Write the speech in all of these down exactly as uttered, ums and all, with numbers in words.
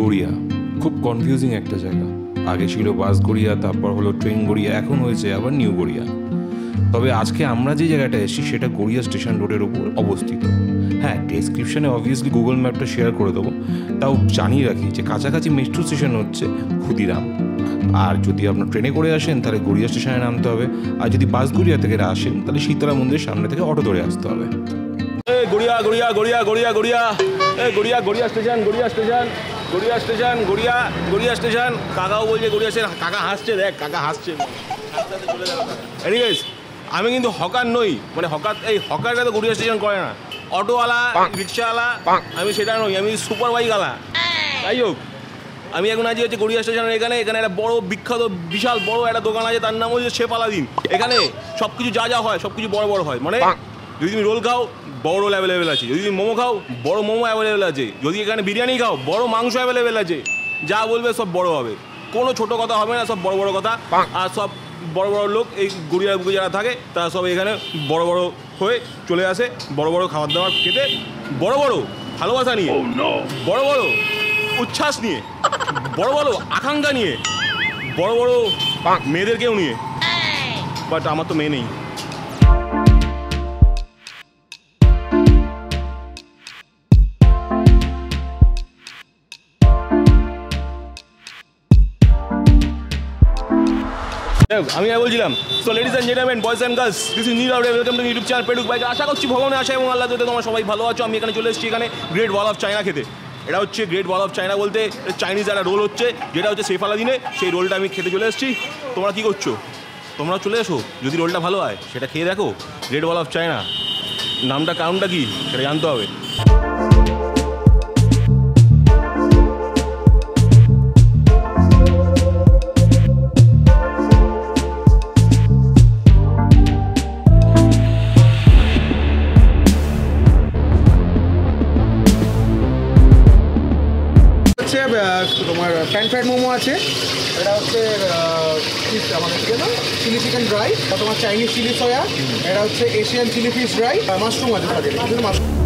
গড়িয়া, খুব কনফিউজিং একটা জায়গা। আগে ছিল বাস গড়িয়া, তারপর হলো ট্রেন গড়িয়া, এখন হয়েছে আবার নিউ গড়িয়া। তবে আজকে আমরা যে জায়গাটা এসেছি সেটা গড়িয়া স্টেশন রোডের উপর অবস্থিত। হ্যাঁ, ডেসক্রিপশানে অবভিয়াসলি গুগল ম্যাপটা শেয়ার করে দেবো, তাও জানিয়ে রাখি যে কাছাকাছি মেট্রো স্টেশন হচ্ছে ক্ষুদিরাম। আর যদি আপনার ট্রেনে করে আসেন তাহলে গড়িয়া স্টেশনে নামতে হবে, আর যদি বাস গড়িয়া থেকে আসেন তাহলে শীতলা মন্দিরের সামনে থেকে অটো ধরে আসতে হবে। Garia Garia Garia Garia Garia Garia Garia station Garia station Garia station Garia Garia station কাকাও বলছে গড়িয়া স্টেশন। কাকা হাসছে, দেখ কাকা হাসছে। এনিওয়েজ, আমি কিন্তু হকার নই, মানে হকার এই হকারটা তো গড়িয়া স্টেশন করে না, অটোওয়ালা রিক্সাওয়ালা আমি সেটা নই, আমি সুপার বাইকওয়ালা। যাই হোক, আমি এখন আছি হচ্ছে গড়িয়া স্টেশনের এখানে। এখানে একটা বড় বিখ্যাত বিশাল বড় একটা দোকান আছে, তার নাম হচ্ছে শেফ আলাদিন। এখানে সব কিছু যা যা হয় সব কিছু বড় বড় হয়, মানে যদি তুমি রোল খাও বড় রোল অ্যাভেলেবেল আছে, যদি তুমি মোমো খাও বড় মোমো অ্যাভেলেবেল আছে, যদি এখানে বিরিয়ানি খাও বড় মাংস অ্যাভেলেবেল আছে, যা বলবে সব বড় হবে, কোনো ছোটো কথা হবে না, সব বড় বড় কথা। আর সব বড় বড় লোক এই গড়িয়ার বুকে যারা থাকে তারা সব এখানে বড় বড় হয়ে চলে আসে, বড় বড় খাবার দাবার খেতে, বড় বড় ভালোবাসা নিয়ে, বড় বড় উচ্ছ্বাস নিয়ে, বড় বড় আকাঙ্ক্ষা নিয়ে, বড় বড় মেয়েদেরকেও নিয়ে। বাট আমার তো মেয়ে নেই। আমি আর বলছিলাম, so ladies and gentleman, boys and girls, this is Neel out, welcome to YouTube channel Petuk biker. আশা করছি ভগবানের আশা এবং আল্লাহ দয়াতে তোমরা সবাই ভালো আছো। আমি এখানে চলে এসেছি এখানে গ্রেট ওয়াল অফ চায়না খেতে। এটা হচ্ছে গ্রেট ওয়াল অফ চায়না বলতে চাইনিজ একটা রোল হচ্ছে, যেটা হচ্ছে শেফ আলাদিনে, সেই রোলটা আমি খেতে চলে এসেছি। তোমরা কী করছো? তোমরা চলে এসো, যদি রোলটা ভালো হয় সেটা খেয়ে দেখো। গ্রেট ওয়াল অফ চায়না নামটা কারণটা কী সেটা জানতে হবে। তোমার প্যান ফ্রাইড মোমো আছে, এটা হচ্ছে আমাদের চিলি চিকেন ড্রাই, বা তোমার চাইনিজ চিলি সয়া, এটা হচ্ছে Asian chilli fish dry, mushroom আছে মাশরুম।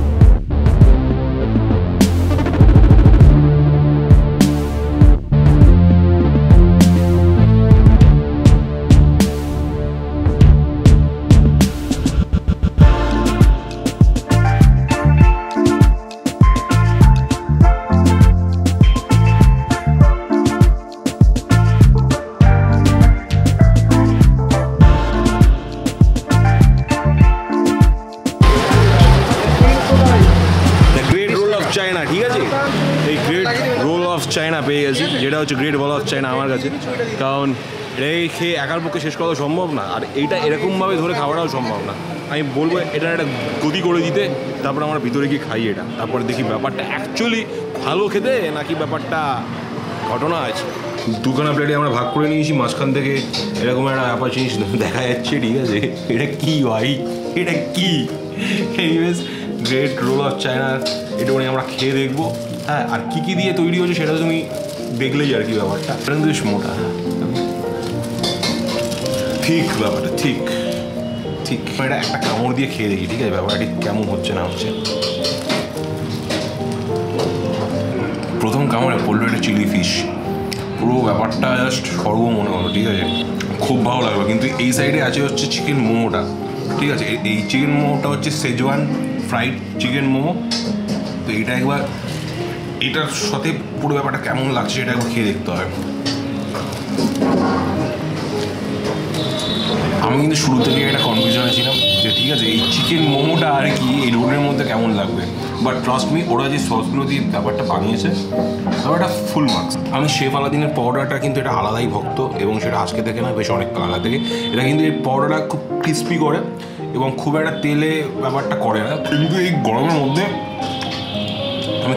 চায়না পেয়ে গেছি, যেটা হচ্ছে গ্রেট ওয়াল অফ চায়না আমার কাছে, কারণ এটাকে খেয়ে একার পক্ষে শেষ করা সম্ভব না, আর এইটা এরকমভাবে ধরে খাওয়াটাও সম্ভব না। আমি বলবো এটা একটা গতি করে দিতে, তারপর আমরা ভিতরে গিয়ে খাই এটা, তারপরে দেখি ব্যাপারটা অ্যাকচুয়ালি ভালো খেতে নাকি ব্যাপারটা ঘটনা আছে। দুখানা প্লেটে আমরা ভাগ করে নিয়েছি, মাঝখান থেকে এরকম একটা ব্যাপার জিনিস দেখা যাচ্ছে, ঠিক আছে, এটা কী ভাই, এটা কী? Anyways, great roll of China এটুকুনি আমরা খেয়ে দেখবো। হ্যাঁ, আর কী কী দিয়ে তৈরি হয়েছে সেটা তুমি দেখলেই আর কি ব্যাপারটা। বেশ মোটা, ঠিক ব্যাপারটা ঠিক ঠিক এটা একটা কামড় দিয়ে খেয়ে দেখি, ঠিক আছে, ব্যাপারটা কেমন হচ্ছে না হচ্ছে। প্রথম কামড়ে পড়লো একটা চিলি ফিশ, পুরো ব্যাপারটা জাস্ট সর্ব মনে হলো, ঠিক আছে, খুব ভালো লাগলো। কিন্তু এই সাইডে আছে হচ্ছে চিকেন মোমোটা, ঠিক আছে, এই চিকেন মোমোটা হচ্ছে সেজওয়ান ফ্রাইড চিকেন মোমো। তো এটা একবার এটার সাথে পুরো ব্যাপারটা কেমন লাগছে এটা একবার খেয়ে দেখতে হয়। আমি কিন্তু শুরু থেকে একটা কনফিউশনে ছিলাম যে ঠিক আছে এই চিকেন মোমোটা আর কি এই রোলের মধ্যে কেমন লাগবে, বাট ট্রাস্ট মি ওরা যে সসগুলো দিয়ে ব্যাপারটা বানিয়েছে ব্যাপারটা ফুল মার্কস। আমি শেফ আলাদিনের পাউডারটা কিন্তু এটা আলাদাই ভক্ত, এবং সেটা আজকে থেকে না বেশ অনেক আলাদা থেকে, এটা কিন্তু এই পাউডারটা খুব ক্রিস্পি করে এবং খুব একটা তেলে ব্যাপারটা করে না। কিন্তু এই গরমের মধ্যে আমি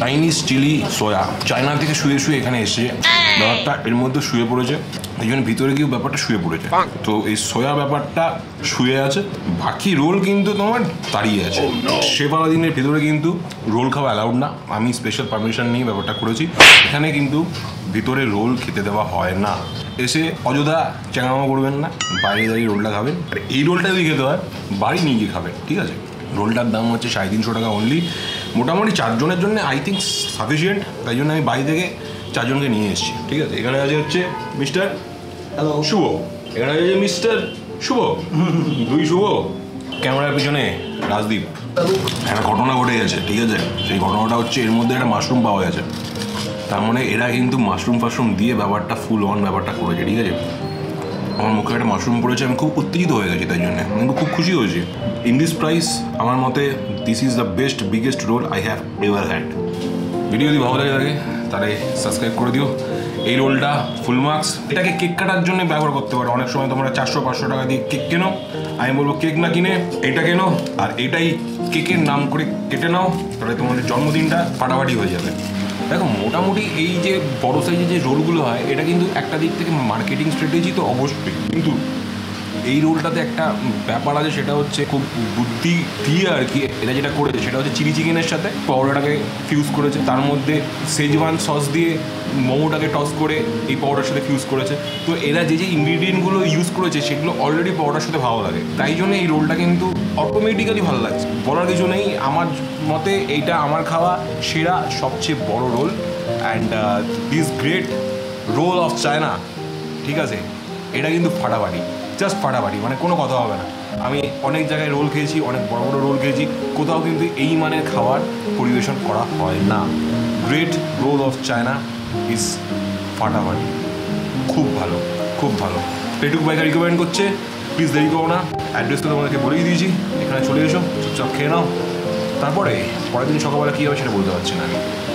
চাইনিজ চিলি সোয়া চায়না থেকে শুয়ে শুয়ে এখানে এসেছে ব্যাপারটা এর মধ্যে শুয়ে পড়েছে এইজন্য ভিতরে গিয়ে ব্যাপারটা শুয়ে পড়েছে তো এই সোয়া ব্যাপারটা শুয়ে আছে বাকি রোল কিন্তু তোমার দাঁড়িয়ে আছে সেবালা দিনের ভিতরে কিন্তু রোল খাওয়া অ্যালাউড না আমি স্পেশাল পারমিশন নিয়ে ব্যাপারটা করেছি এখানে কিন্তু ভিতরে রোল খেতে দেওয়া হয় না এসে অযথা চ্যাংড়ামো করবেন না বাইরে দাঁড়িয়ে রোলটা খাবেন আর এই রোলটা যদি খেতে হয় বাড়ি নিয়ে গিয়ে খাবেন ঠিক আছে রোলটার দাম হচ্ছে সাড়ে তিনশো টাকা অনলি মোটামুটি চারজনের জন্য আই থিঙ্ক সাফিসিয়েন্ট তাই জন্য আমি বাইরে থেকে চারজনকে নিয়ে এসেছি ঠিক আছে এখানে আছে হচ্ছে মিস্টার হ্যালো শুভ এখানে আছে মিস্টার শুভ দুই শুভ ক্যামেরার পিছনে রাজদীপ একটা ঘটনা ঘটে গেছে ঠিক আছে সেই ঘটনাটা হচ্ছে এর মধ্যে একটা মাশরুম পাওয়া গেছে তার মানে এরা কিন্তু মাশরুম ফাশরুম দিয়ে ব্যাপারটা ফুল অন ব্যাপারটা করেছে ঠিক আছে আমার মুখে একটা মাশরুম পড়েছে আমি খুব উত্তেজিত হয়ে গেছি তাই জন্য আমি খুব খুশি হয়েছি ইন দিস প্রাইস আমার মতে this is the best biggest roll I have ever had video যদি ভালো লাগে থাকে তাহলে সাবস্ক্রাইব করে দিও এই রোলটা ফুল মার্কস এটাকে কেক কাটার জন্য ব্যবহার করতে পারো অনেক সময় তোমরা চারশো পাঁচশো টাকা দিয়ে কেক কেনো আমি বলবো কেক না কিনে এটা কেনো আর এটাই কেকের নাম করে কেটে নাও তাহলে তোমাদের জন্মদিনটা ফাটাফাটি হয়ে যাবে দেখো মোটামুটি এই যে বড়ো সাইজের যে রোলগুলো হয় এটা কিন্তু একটা দিক থেকে মার্কেটিং স্ট্র্যাটেজি তো অবশ্যই কিন্তু এই রোলটাতে একটা ব্যাপার আছে সেটা হচ্ছে খুব বুদ্ধি দিয়ে আর কি এটা যেটা করেছে সেটা হচ্ছে চিলি চিকেনের সাথে পাউডারটাকে ফিউজ করেছে তার মধ্যে সেজওয়ান সস দিয়ে মোমোটাকে টস করে এই পাউডার সাথে ফিউজ করেছে তো এরা যে যে ইনগ্রিডিয়েন্টগুলো ইউজ করেছে সেগুলো অলরেডি পাউডার সাথে ভালো লাগে তাই জন্য এই রোলটা কিন্তু অটোমেটিক্যালি ভালো লাগছে বলার কিছু নেই আমার মতে এইটা আমার খাওয়া সেরা সবচেয়ে বড় roll and this great roll of China ঠিক আছে এটা কিন্তু ফাটাফাটি জাস্ট ফাটাফাটি মানে কোনো কথা হবে না আমি অনেক জায়গায় রোল খেয়েছি অনেক বড় বড় রোল খেয়েছি কোথাও কিন্তু এই মানের খাবার পরিবেশন করা হয় না great roll of China is ফাটাফাটি খুব ভালো খুব ভালো পেটুক বাইকার রিকমেন্ড করছে প্লিজ দেরি করো না অ্যাড্রেস তো তোমাদেরকে বলেই দিয়েছি এখানে চলে এসো চুপচাপ খেয়ে নাও তারপরে পরের দিন সকালবেলা কী হবে সেটা বলতে পারছি না আমি